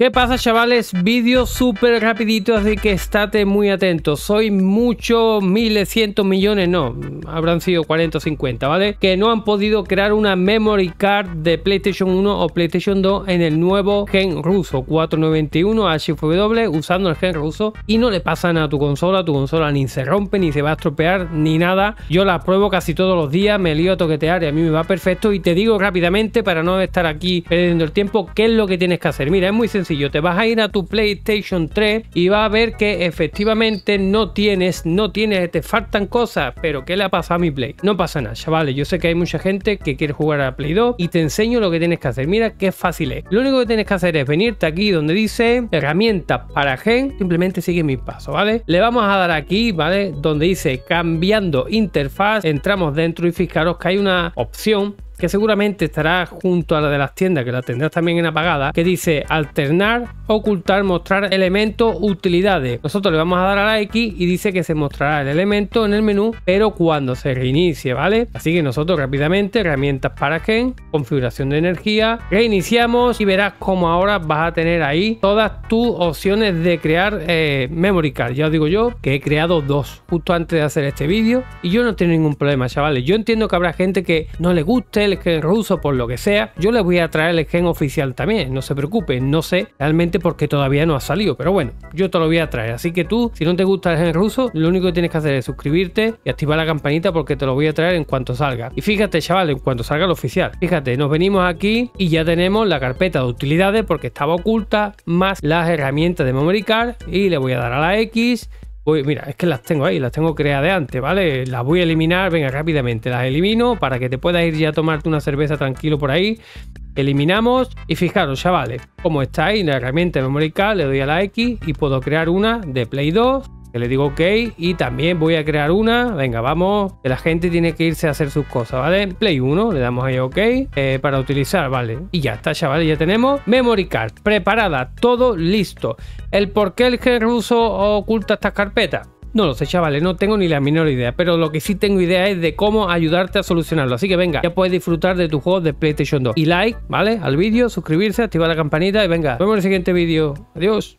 ¿Qué pasa, chavales? Vídeo súper rapidito, así que estate muy atento. Soy mucho, miles, cientos, millones, no, habrán sido 40 o 50, ¿vale? Que no han podido crear una memory card de PlayStation 1 o PlayStation 2 en el nuevo gen ruso 491HW usando el gen ruso, y no le pasa nada a tu consola ni se rompe, ni se va a estropear, ni nada. Yo la pruebo casi todos los días, me lío a toquetear y a mí me va perfecto. Y te digo rápidamente, para no estar aquí perdiendo el tiempo, qué es lo que tienes que hacer. Mira, es muy sencillo. Te vas a ir a tu PlayStation 3 y vas a ver que efectivamente no tienes, te faltan cosas. Pero ¿qué le ha pasado a mi Play? No pasa nada, chavales. Yo sé que hay mucha gente que quiere jugar a Play 2 y te enseño lo que tienes que hacer. Mira qué fácil es. Lo único que tienes que hacer es venirte aquí donde dice herramientas para gen. Simplemente sigue mis pasos, ¿vale? Le vamos a dar aquí, ¿vale? Donde dice cambiando interfaz. Entramos dentro y fijaros que hay una opción que seguramente estará junto a la de las tiendas, que la tendrás también en apagada, que dice alternar, ocultar, mostrar elementos, utilidades. Nosotros le vamos a dar a la X y dice que se mostrará el elemento en el menú, pero cuando se reinicie, ¿vale? Así que nosotros rápidamente, herramientas para gen, configuración de energía, reiniciamos y verás como ahora vas a tener ahí todas tus opciones de crear memory card. Ya os digo yo que he creado dos justo antes de hacer este vídeo y yo no tengo ningún problema, chavales. Yo entiendo que habrá gente que no le guste el gen ruso por lo que sea. Yo les voy a traer el gen oficial también, no se preocupen. No sé realmente porque todavía no ha salido, pero bueno, yo te lo voy a traer. Así que tú, si no te gusta el gen ruso, lo único que tienes que hacer es suscribirte y activar la campanita, porque te lo voy a traer en cuanto salga. Y fíjate, chaval, en cuanto salga el oficial, fíjate, nos venimos aquí y ya tenemos la carpeta de utilidades, porque estaba oculta, más las herramientas de memory card, y le voy a dar a la X. Mira, es que las tengo ahí, las tengo creadas de antes, ¿vale? Las voy a eliminar, venga, rápidamente las elimino para que te puedas ir ya a tomarte una cerveza tranquilo por ahí. Eliminamos y fijaros, chavales, como está ahí la herramienta de memory card, le doy a la X y puedo crear una de Play 2. Que le digo ok, y también voy a crear una, venga, vamos, que la gente tiene que irse a hacer sus cosas, ¿vale? Play 1, le damos ahí ok, para utilizar, ¿vale? Y ya está, chavales, ya tenemos memory card preparada, todo listo. ¿El por qué el gen ruso oculta estas carpetas? No lo sé, chavales, no tengo ni la menor idea, pero lo que sí tengo idea es de cómo ayudarte a solucionarlo. Así que venga, ya puedes disfrutar de tus juegos de PlayStation 2. Y like, ¿vale? Al vídeo, suscribirse, activar la campanita y venga, nos vemos en el siguiente vídeo. Adiós.